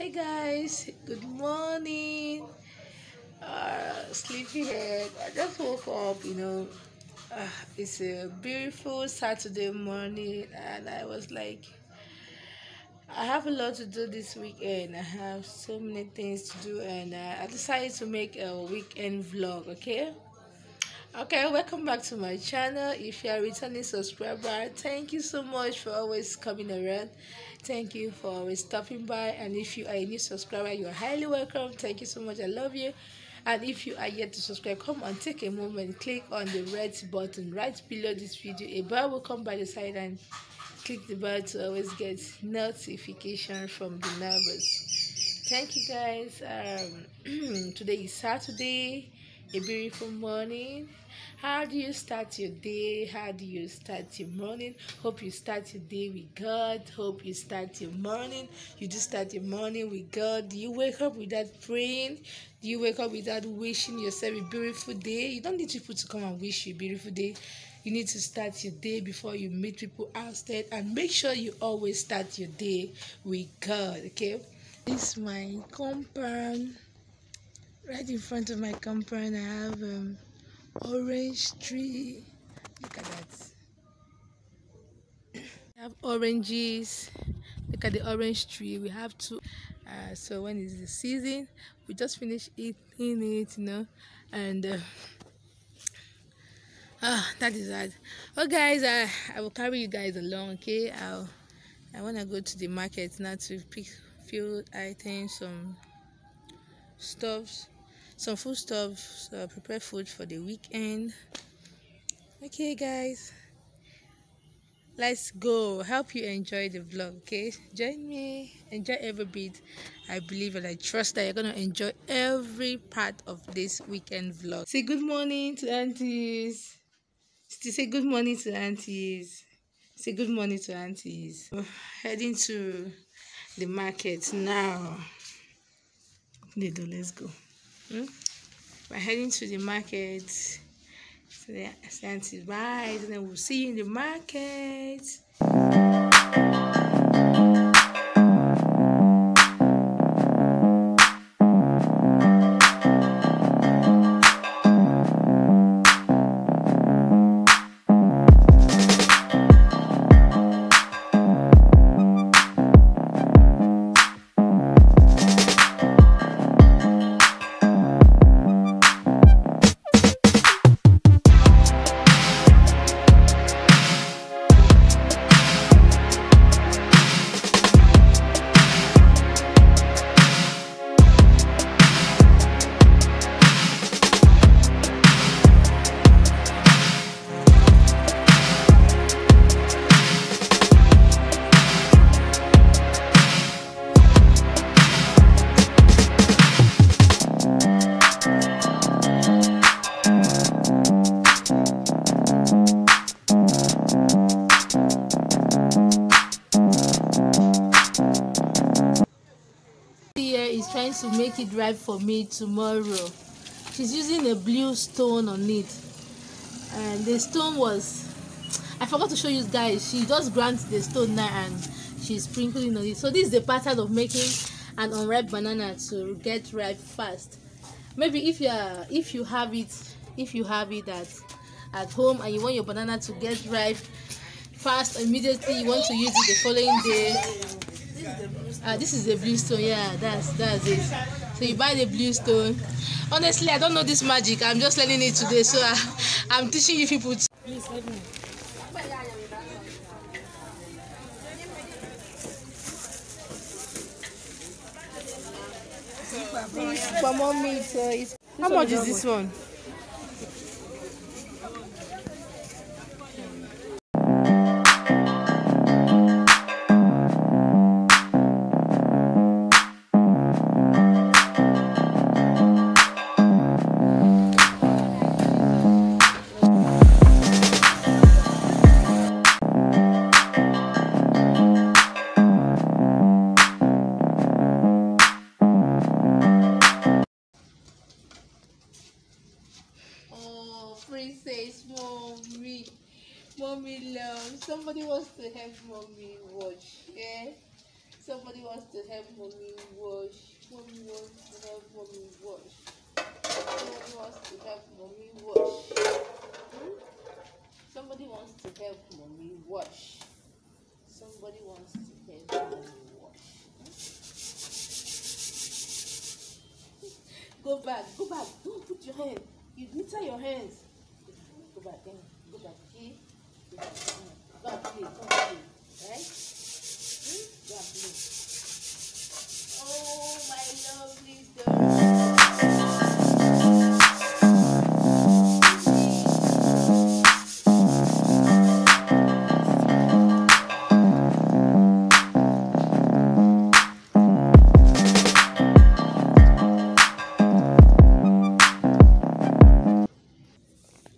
Hey guys, good morning. Sleepyhead. I just woke up, it's a beautiful Saturday morning, and I was like, I have a lot to do this weekend. I have so many things to do, and I decided to make a weekend vlog. Okay, welcome back to my channel. If you are a returning subscriber, thank you so much for always coming around. Thank you for always stopping by. And if you are a new subscriber, you are highly welcome. Thank you so much. I love you. And if you are yet to subscribe, come and take a moment. Click on the red button right below this video. A bell will come by the side, and click the bell to always get notification from the neighbors. Thank you guys. Today is Saturday. A beautiful morning. How do you start your day? How do you start your morning? Hope you start your day with God. Hope you start your morning. You do start your morning with God. Do you wake up without praying? Do you wake up without wishing yourself a beautiful day? You don't need people to come and wish you a beautiful day. You need to start your day before you meet people outside, and make sure you always start your day with God. Okay? This is my compound. Right in front of my compound, I have an orange tree. Look at that. I have oranges. Look at the orange tree. We have two. So when is the season? We just finished eating it, and that is that. Oh guys, I will carry you guys along, okay? I want to go to the market now to pick a few items, some food stuffs, prepare food for the weekend. Okay guys, let's go. Help you enjoy the vlog. Okay, join me, enjoy every bit. I believe and I trust that you're gonna enjoy every part of this weekend vlog. Say good morning to aunties. Say good morning to aunties. Say good morning to aunties. We're heading to the market now. Let's go. We're heading to the market. So the auntie buys, and then we'll see you in the market. Trying to make it right for me tomorrow. She's using a blue stone on it, and the stone was, I forgot to show you guys. She just ground the stone now and she's sprinkling on it. So this is the pattern of making an unripe banana to get ripe fast. Maybe if you have it at home and you want your banana to get ripe fast immediately, you want to use it the following day. This is the blue stone, yeah, that's it. So you buy the blue stone. Honestly, I don't know this magic. I'm just learning it today, so I'm teaching you people. Please help me. How much is this one? Mommy love. Somebody wants to help mommy watch. Yeah? Somebody wants to help mommy wash. Mommy wants to help mommy wash. Somebody wants to help mommy wash. Somebody wants to help mommy wash. Somebody wants to help mommy wash. Go back, don't put your hand. You glitter your hands. Go back then. Go back here. Go back here. Go back here. Go back here. Right? Oh, my lovely girl.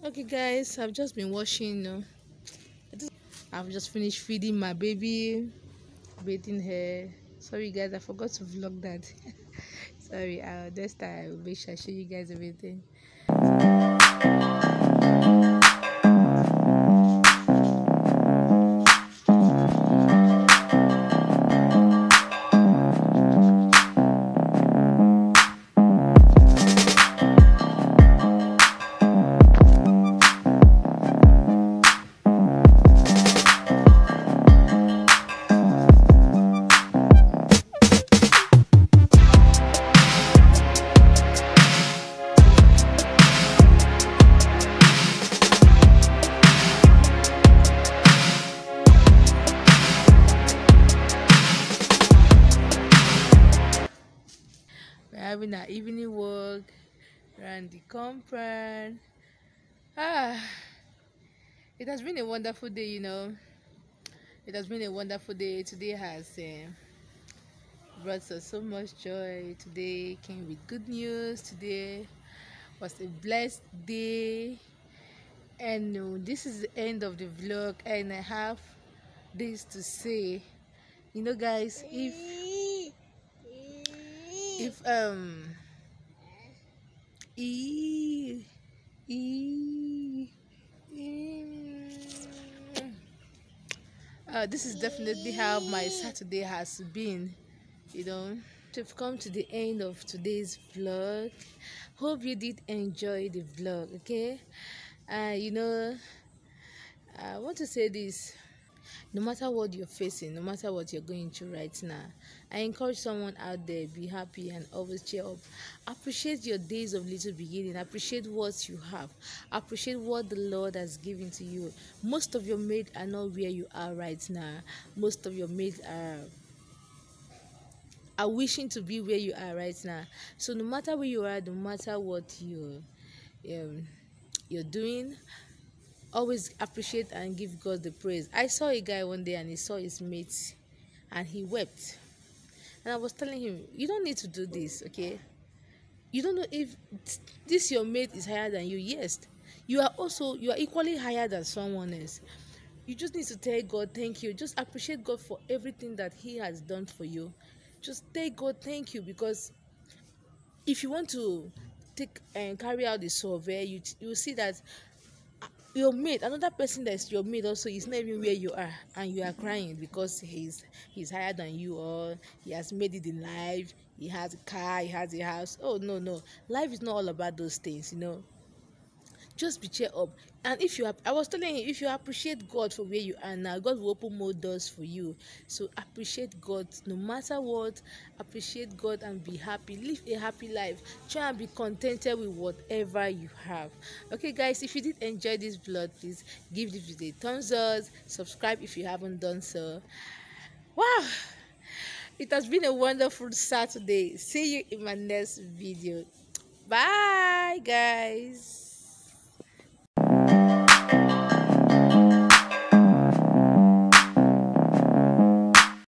Okay, guys, I've just been washing. I've just finished feeding my baby. Bathing her. Sorry guys, I forgot to vlog that. Sorry, next time I will make sure I show you guys everything. Having our evening walk around the compound. It has been a wonderful day, you know. It has been a wonderful day. Today has brought us so much joy. Today came with good news. Today was a blessed day. And this is the end of the vlog, and I have this to say. You know, guys, this is definitely how my Saturday has been, you know. We've come to the end of today's vlog. Hope you did enjoy the vlog, okay? You know, I want to say this. No matter what you're facing, no matter what you're going through right now, I encourage someone out there, be happy and always cheer up. Appreciate your days of little beginning. Appreciate what you have. Appreciate what the Lord has given to you. Most of your mates are not where you are right now. Most of your mates are wishing to be where you are right now. So no matter where you are, no matter what you're doing, always appreciate and give God the praise. I saw a guy one day and he saw his mate and he wept. And I was telling him, you don't need to do this, okay? You don't know if this your mate is higher than you. Yes, you are equally higher than someone else. You just need to tell God, thank you. Just appreciate God for everything that he has done for you. Just tell God, thank you, because if you want to take and carry out the survey, you'll see that your mate, another person that's your mate also, is not even where you are, and you are crying because he's higher than you, or he has made it in life, he has a car, he has a house. Oh, no. Life is not all about those things, you know. Just be cheer up. And if you have, I was telling you, if you appreciate God for where you are now, God will open more doors for you. So appreciate God no matter what. Appreciate God and be happy. Live a happy life. Try and be contented with whatever you have. Okay, guys, if you did enjoy this vlog, please give this video a thumbs up. Subscribe if you haven't done so. Wow! It has been a wonderful Saturday. See you in my next video. Bye, guys.